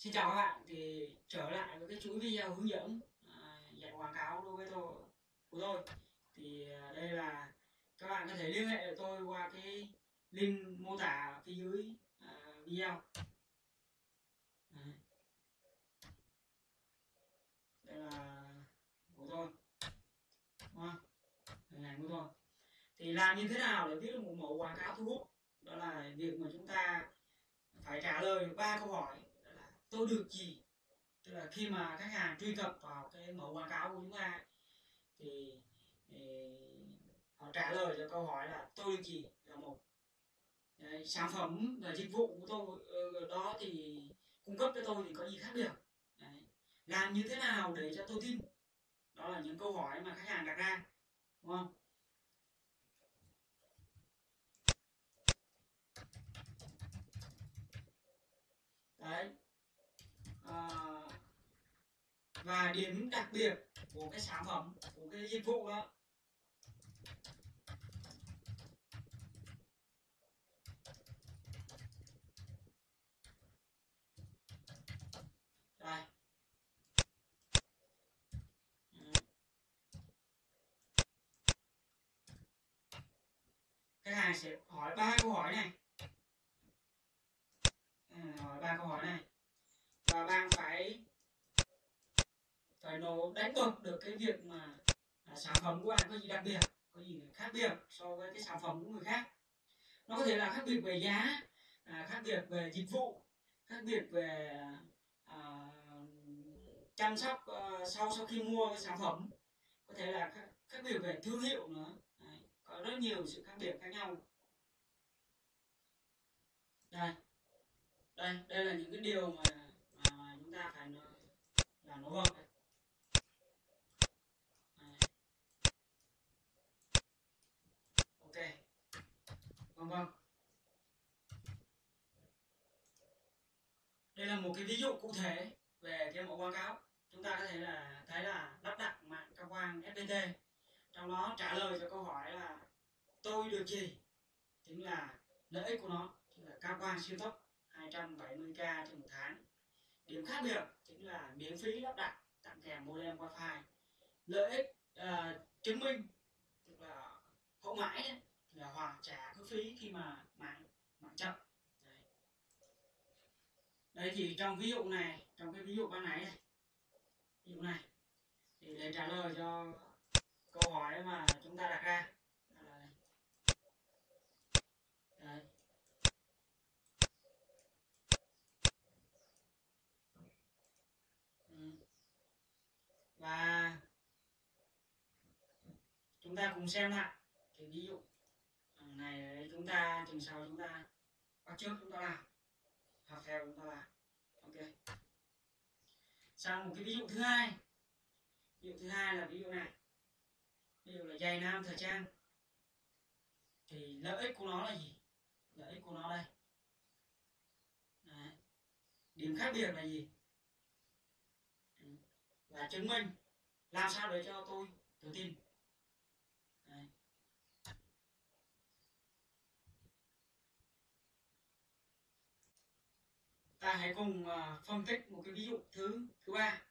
Xin chào các bạn, thì trở lại với cái chuỗi video hướng dẫn dạy quảng cáo đối với của tôi. Thì đây là các bạn có thể liên hệ với tôi qua cái link mô tả phía dưới video. Đây là của tôi, đúng không? Hình ảnh của tôi. Thì làm như thế nào để viết được một mẫu quảng cáo thu hút? Đó là việc mà chúng ta phải trả lời 3 câu hỏi. Tôi được gì? Tức là khi mà khách hàng truy cập vào cái mẫu quảng cáo của chúng ta thì họ trả lời cho câu hỏi là tôi được gì là một. Đấy, sản phẩm và dịch vụ của tôi đó thì cung cấp cho tôi thì có gì khác biệt? Đấy. Làm như thế nào để cho tôi tin? Đó là những câu hỏi mà khách hàng đặt ra, đúng không? Đấy. Và điểm đặc biệt của cái sản phẩm, của cái dịch vụ đó. Đây. Khách hàng sẽ hỏi 3 câu hỏi này. Hỏi 3 câu hỏi này. Và bạn phải đánh bật được cái việc mà sản phẩm của bạn có gì đặc biệt, có gì khác biệt so với cái sản phẩm của người khác. Nó có thể là khác biệt về giá, khác biệt về dịch vụ, khác biệt về chăm sóc sau khi mua cái sản phẩm, có thể là khác biệt về thương hiệu nữa. Đấy, có rất nhiều sự khác biệt khác nhau. Đây là những cái điều mà chúng ta phải làm nổi bật. Vâng. Đây là một cái ví dụ cụ thể về cái mẫu quảng cáo. Chúng ta có thể là thấy là lắp đặt mạng cao quang FPT. Trong đó trả lời cho câu hỏi là tôi được gì? Chính là lợi ích của nó, chính là cao quang siêu tốc 270k trên một tháng. Điểm khác biệt chính là miễn phí lắp đặt, tặng kèm modem wifi. Lợi ích chứng minh, tức là hậu mãi đấy, là hoàn trả cái phí khi mà mạng chậm. Đây thì trong ví dụ này, trong cái ví dụ ban nãy này, ví dụ này thì để trả lời cho câu hỏi mà chúng ta đặt ra. Đấy. Và chúng ta cùng xem lại cái ví dụ này, chúng ta chừng sau chúng ta bắt trước chúng ta làm, học theo chúng ta làm. Ok, sang một cái ví dụ thứ hai. Ví dụ thứ hai là ví dụ này, ví dụ là giày nam thời trang. Thì lợi ích của nó là gì? Lợi ích của nó đây. Đấy. Điểm khác biệt là gì? Là chứng minh. Làm sao để cho tôi tự tin? Đấy. Ta hãy cùng phân tích một cái ví dụ thứ ba.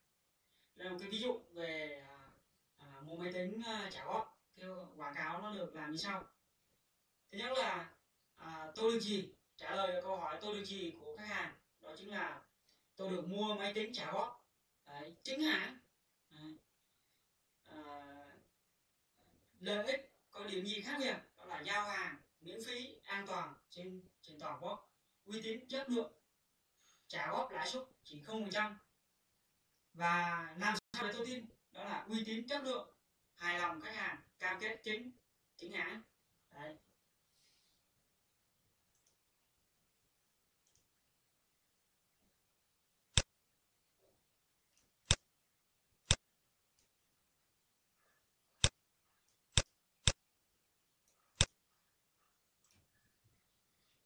Là một cái ví dụ về mua máy tính trả góp. Theo quảng cáo nó được làm như sau. Thứ nhất là tôi được gì? Trả lời câu hỏi tôi được gì của khách hàng. Đó chính là tôi được mua máy tính trả góp. Đấy, chính hãng. Lợi ích có điểm gì khác biệt? Đó là giao hàng miễn phí, an toàn trên toàn quốc, uy tín, chất lượng, trả góp lãi suất chỉ 0%. Và làm sao để tôi tin? Đó là uy tín, chất lượng, hài lòng khách hàng, cam kết chính hãng. Đấy.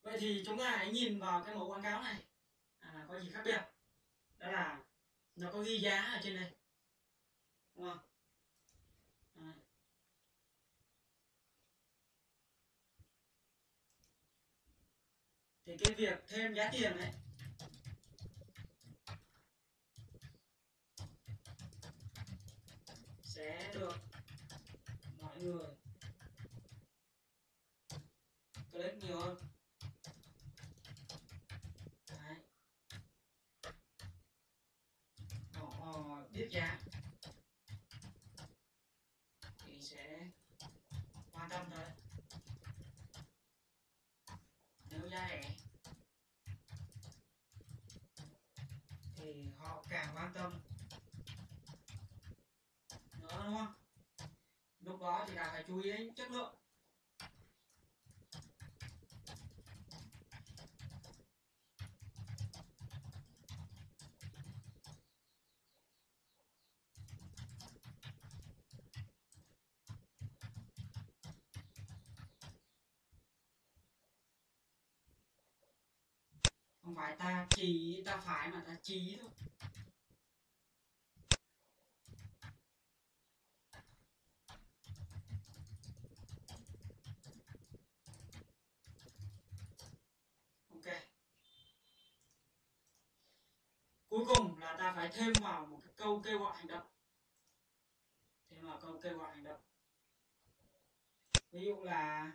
Vậy thì chúng ta hãy nhìn vào cái mẫu quảng cáo này. Có gì khác biệt? Đó là nó có ghi giá ở trên đây, đúng không? Thì cái việc thêm giá tiền đấy sẽ được mọi người click nhiều hơn. Đấy. Họ biết giá thì sẽ quan tâm tới, nếu giá rẻ thì họ càng quan tâm nữa, đúng không? Lúc đó thì là phải chú ý đến chất lượng. Không phải ta chỉ ta phải mà ta chỉ thôi. Ok. Cuối cùng là ta phải thêm vào một cái câu kêu gọi hành động. Thêm vào câu kêu gọi hành động. Ví dụ là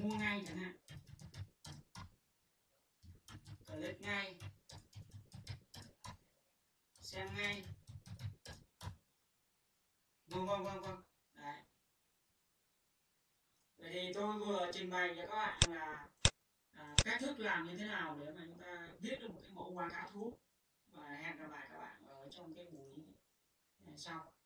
mua ngay chẳng hạn, click ngay, xem ngay, vâng. Đấy. Vậy thì tôi vừa trình bày cho các bạn là cách thức làm như thế nào để mà chúng ta viết được một cái mẫu quảng cáo thu hút. Và hẹn gặp lại các bạn ở trong cái buổi sau.